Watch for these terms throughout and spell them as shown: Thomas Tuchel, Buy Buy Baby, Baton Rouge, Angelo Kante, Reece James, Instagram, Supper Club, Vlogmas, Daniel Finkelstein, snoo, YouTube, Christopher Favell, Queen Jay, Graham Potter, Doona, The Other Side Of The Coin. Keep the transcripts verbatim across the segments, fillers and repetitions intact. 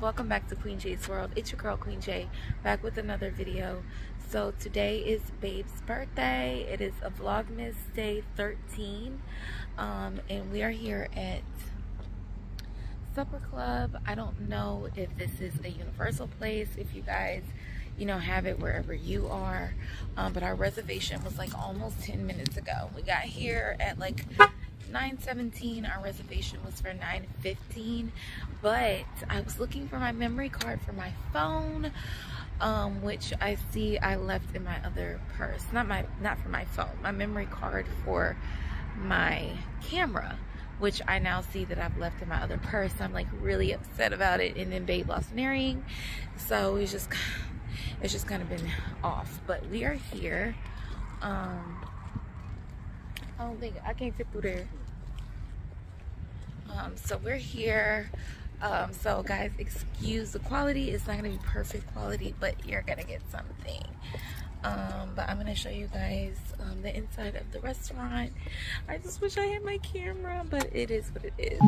Welcome back to Queen Jay's World. It's your girl Queen Jay, back with another video. So today is Babe's birthday. It is a Vlogmas day thirteen, um, and we are here at Supper Club. I don't know if this is a universal place, if you guys, you know, have it wherever you are, um, but our reservation was like almost ten minutes ago. We got here at like nine seventeen. Our reservation was for nine fifteen, but I was looking for my memory card for my phone, um, which I see I left in my other purse. Not my, not for my phone, my memory card for my camera, which I now see that I've left in my other purse. I'm like really upset about it. And then Babe lost an earring, so it's just, it's just kind of been off. But we are here. Um, I don't think I can't fit through there. Um, so we're here. Um, so guys, excuse the quality. It's not gonna be perfect quality, but you're gonna get something. Um, but I'm gonna show you guys um, the inside of the restaurant. I just wish I had my camera, but it is what it is.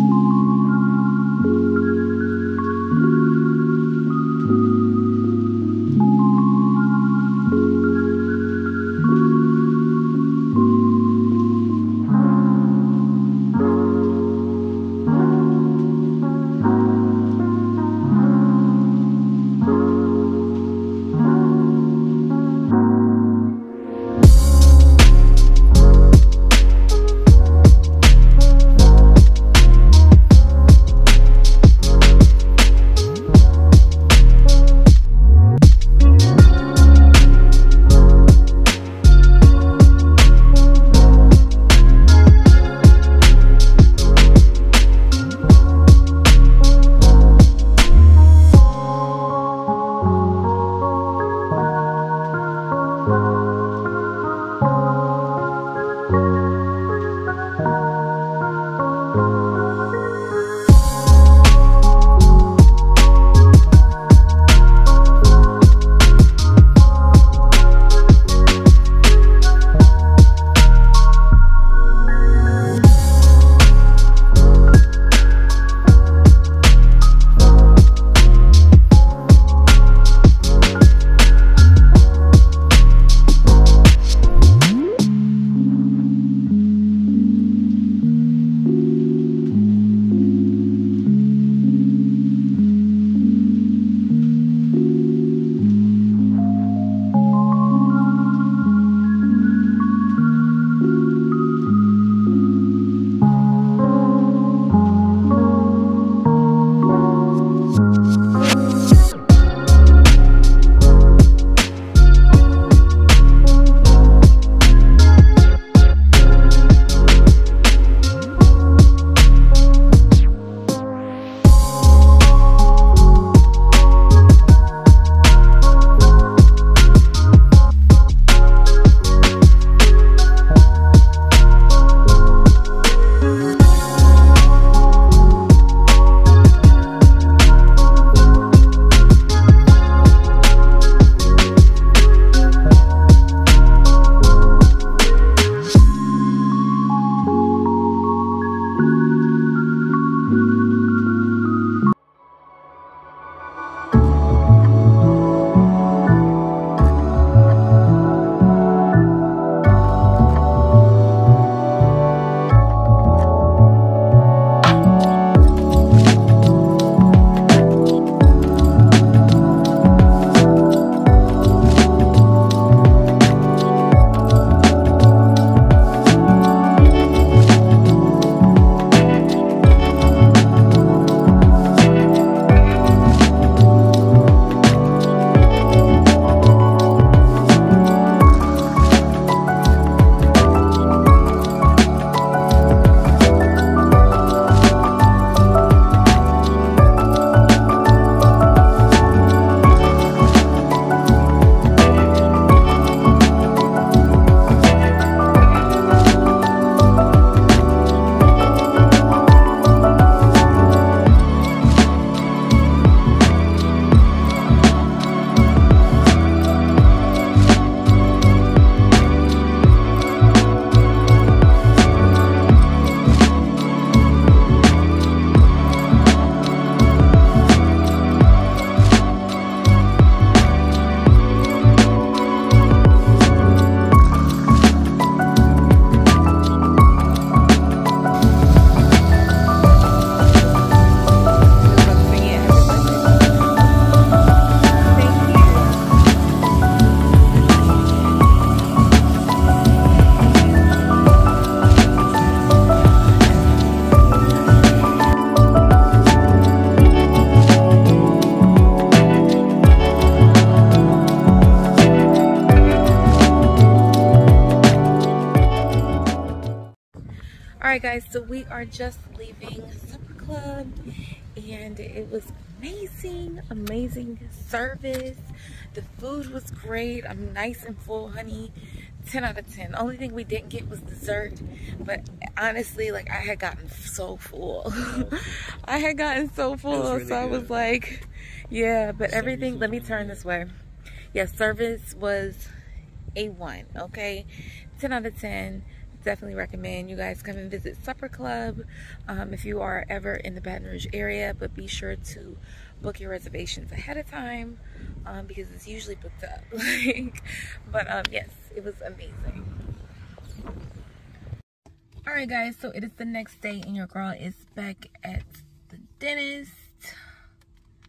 Alright guys, so we are just leaving Supper Club and it was amazing, amazing service. The food was great. I'm nice and full, honey. ten out of ten. Only thing we didn't get was dessert, but honestly, like, I had gotten so full. I had gotten so full, really so I good. was like, yeah, but everything, let me turn this way. Yeah, service was A one, okay? ten out of ten. Definitely recommend you guys come and visit Supper Club um, if you are ever in the Baton Rouge area, but be sure to book your reservations ahead of time um, because it's usually booked up. like, but um, yes, it was amazing. All right, guys, so it is the next day and your girl is back at the dentist.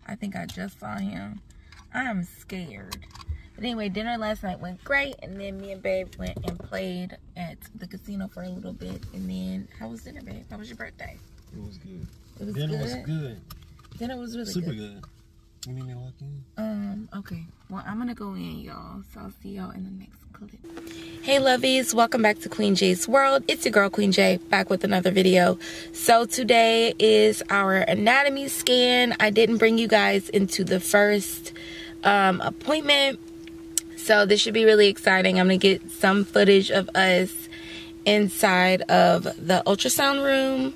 I think I just saw him. I'm scared. But anyway, dinner last night went great, and then me and babe went and played at the casino for a little bit. And then, how was dinner, babe? How was your birthday? It was good. It was dinner good? was good. Dinner was really Super good. Super good. You need me to lock in? Um, okay. Well, I'm going to go in, y'all. So I'll see y'all in the next clip. Hey, lovies. Welcome back to Queen Jay's World. It's your girl, Queen Jay, back with another video. So today is our anatomy scan. I didn't bring you guys into the first um, appointment. So this should be really exciting. I'm going to get some footage of us inside of the ultrasound room.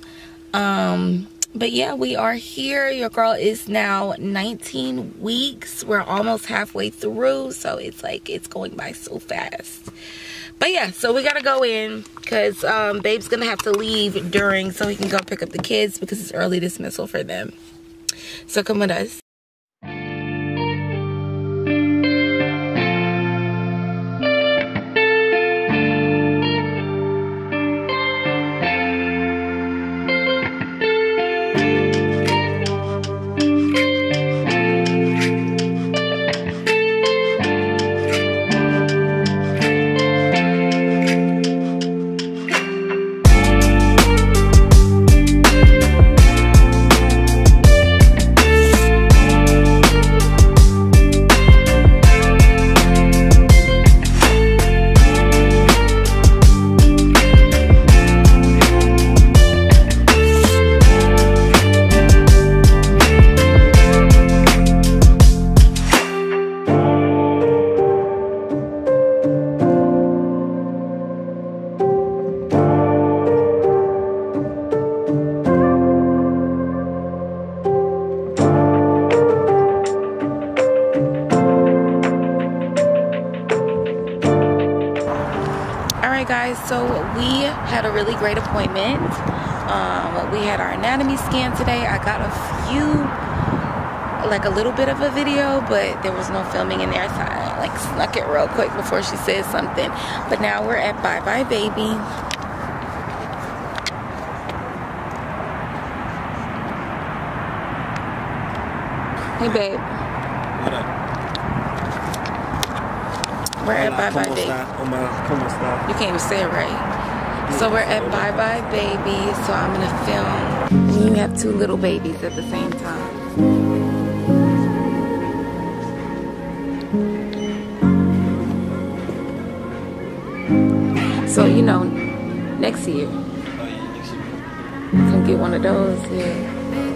Um, but yeah, we are here. Your girl is now nineteen weeks. We're almost halfway through. So it's like, it's going by so fast. But yeah, so we got to go in because um, babe's going to have to leave during so he can go pick up the kids because it's early dismissal for them. So come with us. So we had a really great appointment. Um, we had our anatomy scan today. I got a few, like a little bit of a video, but there was no filming in there, so I like snuck it real quick before she said something. But now we're at Buy Buy Baby. Hey, babe. What up? We're at Buy Buy Baby. You can't even say it right. So we're at Buy Buy Baby. So I'm gonna film. And you have two little babies at the same time. So you know, next year, come get one of those. Yeah,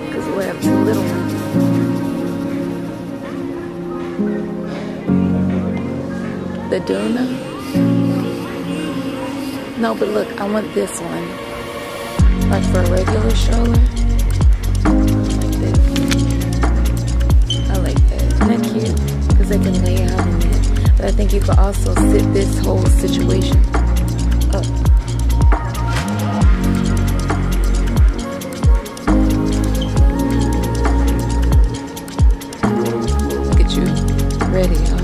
because we'll have two little ones. The Doona? No, but look, I want this one. Like for a regular stroller. Like this. I like that. Isn't that cute? Because they can lay out in it. But I think you could also sit this whole situation up. Look at you. Ready, huh?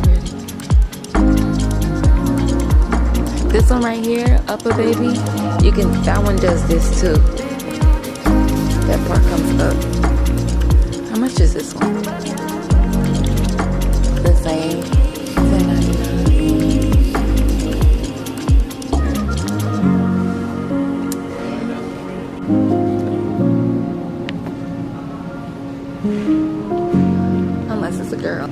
This one right here, upper baby, you can, that one does this too. That part comes up. How much is this one? The same, ten ninety-nine. Unless it's a girl.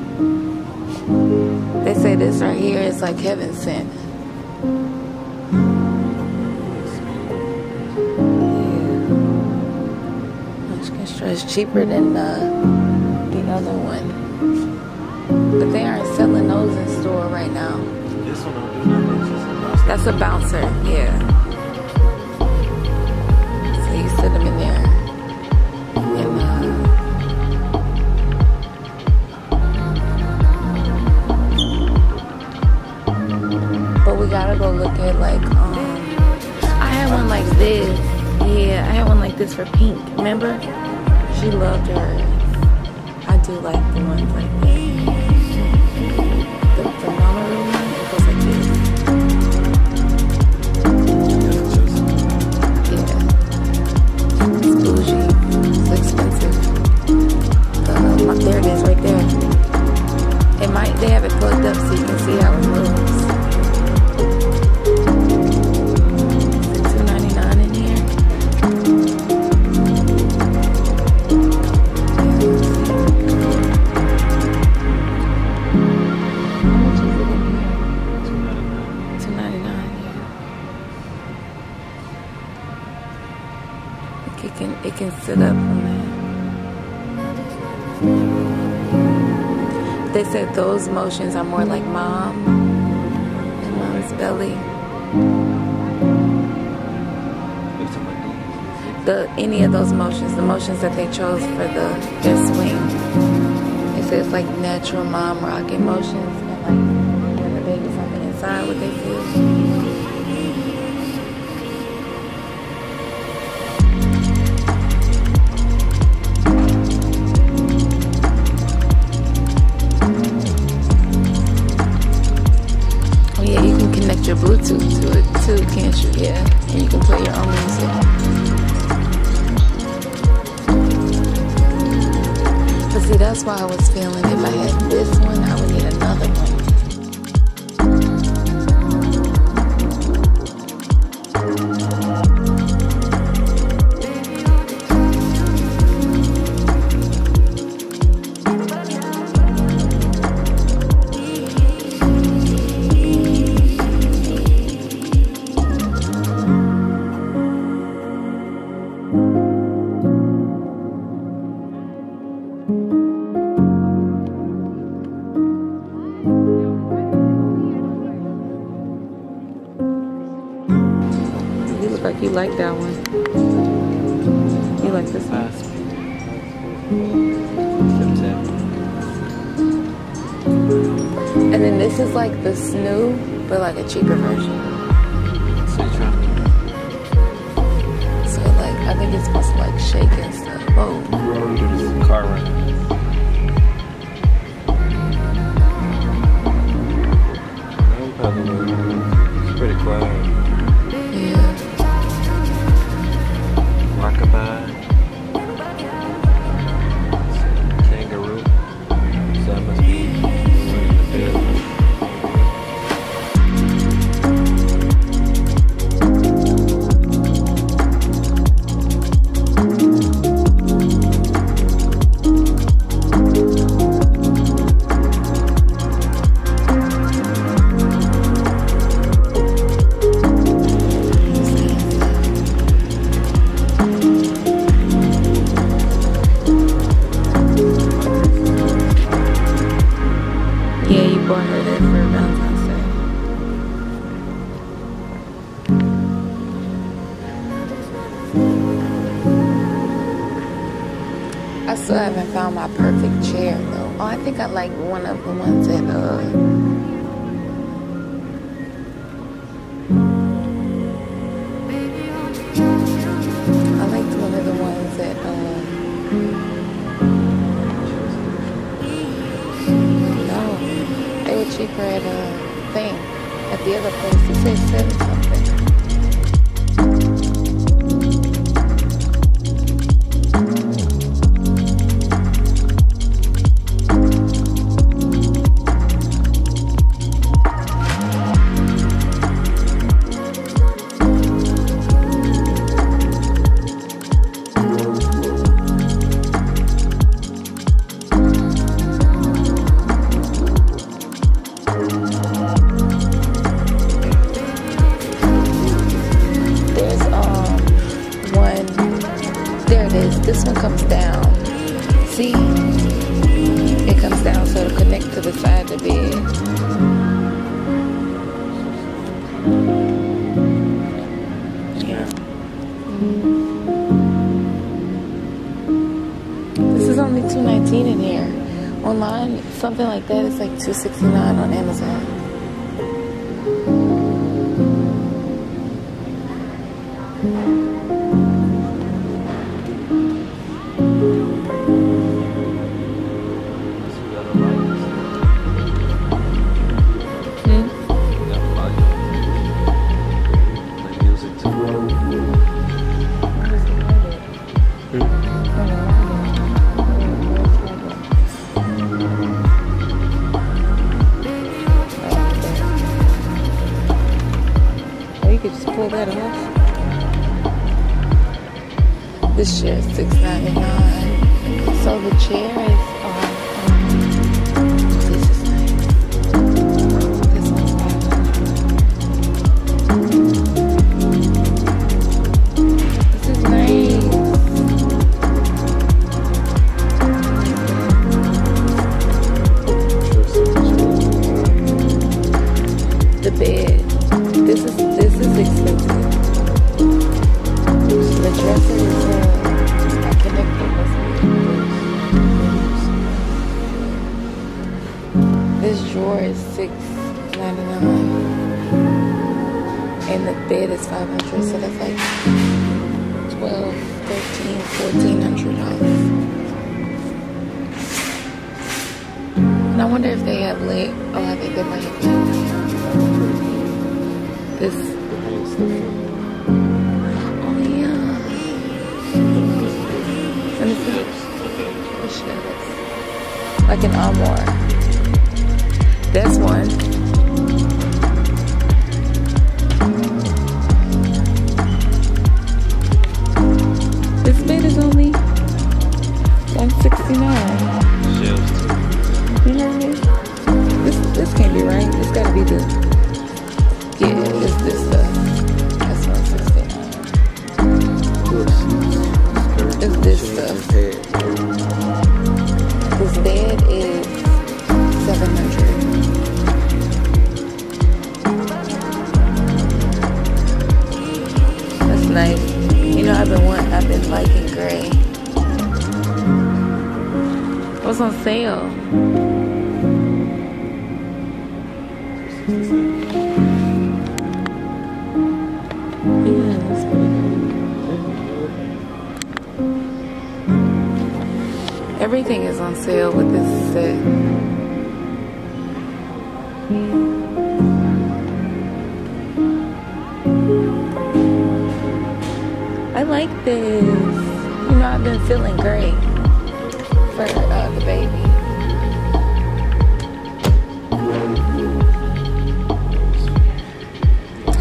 They say this right here is like heaven sent. So it's cheaper than uh, the other one. But they aren't selling those in store right now. This one don't do nothing. That's a bouncer, yeah. So you sit them in there. And, uh, but we gotta go look at like, um, I had one like this. Yeah, I had one like this for Pink, remember? She loved her. I do like the ones like that. The phenomenal one, it goes like this. Yeah. It's bougie. It's expensive. Uh, there it is right there. It might, they have it plugged up so you can see how it moves. It can sit up on that. They said those motions are more like mom and mom's belly. The any of those motions, the motions that they chose for the their swing. It says like natural mom rocking motions and like when the baby's on the inside what they feel. Bluetooth to it too, can't you? Yeah, and you can play your own music. But see, that's why I was feeling if I had this one, I would need another one. You like that one. You like this one. And then this is like the snoo, but like a cheaper version. So like, I think it's supposed to like shake and stuff. Oh. Car ride. It's pretty quiet. Yeah. Rockabye, kangaroo, so I must be in the field. I still haven't found my perfect chair though. Oh, I think I like one of the ones that uh I liked one of the ones that uh no. They were cheaper at a thing. At the other place it said seven something. to be. Yeah. This is only two nineteen in here. Online, something like that is like two sixty-nine on Amazon. This chair is six ninety-nine. So the chair is um, um this is nice. This one's five hundred dollars. This is nice. The bed. This is this is expensive. The dresser is here. This drawer is six ninety-nine, and the bed is five hundred, so that's like twelve, thirteen, fourteen hundred dollars. And I wonder if they have leg. Oh, I think they might have leg. This. Oh yeah. Let me see. What should I do? Like an armoire. That's one. This bed is only one sixty-nine. You know what I mean? This this can't be right. It's gotta be the yeah. This this stuff. That's one sixty-nine. It's this stuff. This bed is seven hundred. Nice. You know, I've been wanting, I've been liking gray. What's on sale? Yeah, that's pretty cool. Everything is on sale with this set. I like this. You know, I've been feeling great for uh, the baby. I like it.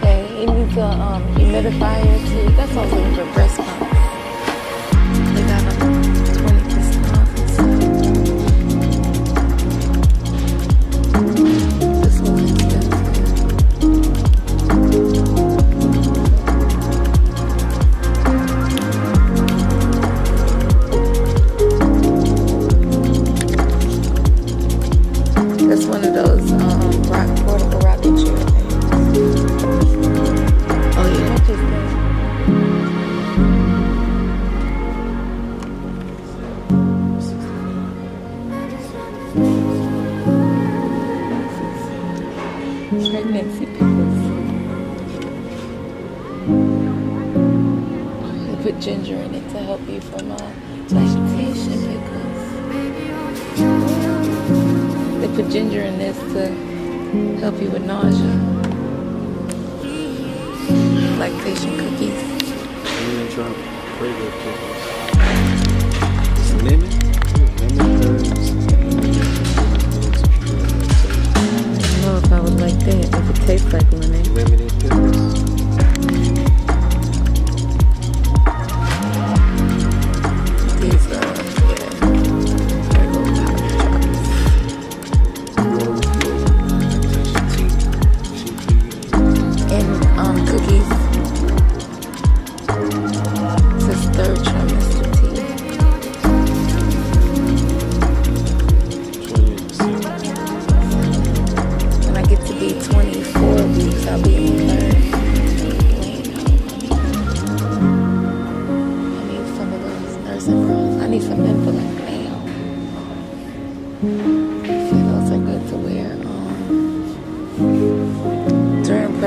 Okay, it needs a um, humidifier too. That's what I was looking for, breast pump. Pregnancy pickles. They put ginger in it to help you from uh, lactation pickles. They put ginger in this to help you with nausea. Lactation cookies. I'm gonna try Prego pickles. Some lemon, lemon herbs. If I would like that, if it tastes like lemon. Lemon pickles. These are, yeah. Prego powder drops.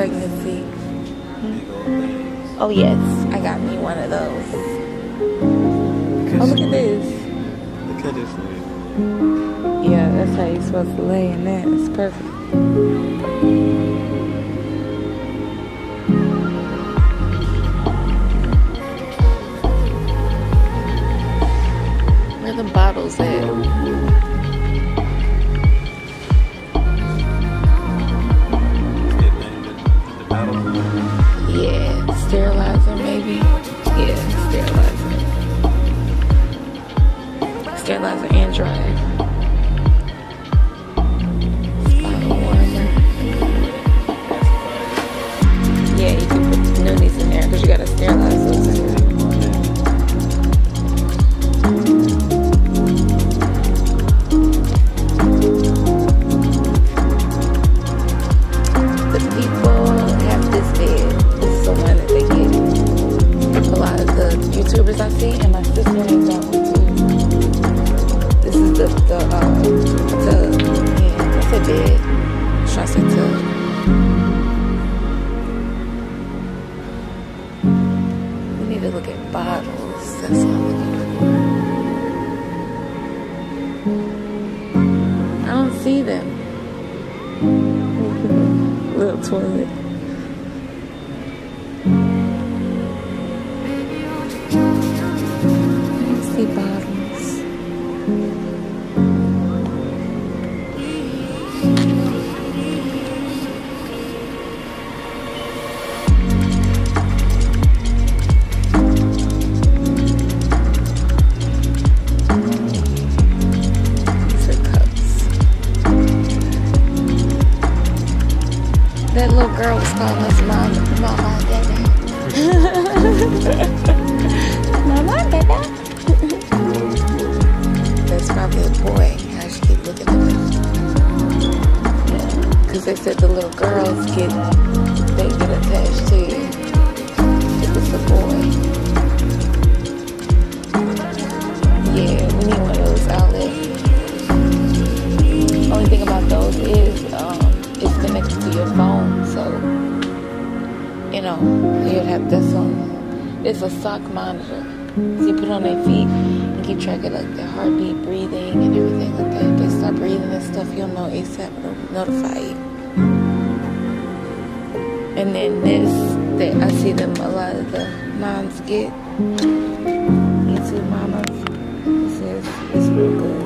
pregnancy. Hmm? Oh yes, I got me one of those. Oh, look at this. Look at this lady. Yeah, that's how you're supposed to lay in that. It's perfect. The bottles at? Yeah, sterilizer maybe. Yeah, sterilizer. Sterilizer and drive. Bottle warmer. Yeah, you can put some noonies in there because you gotta sterilize those in there. Get YouTube mamas, it says it's real good.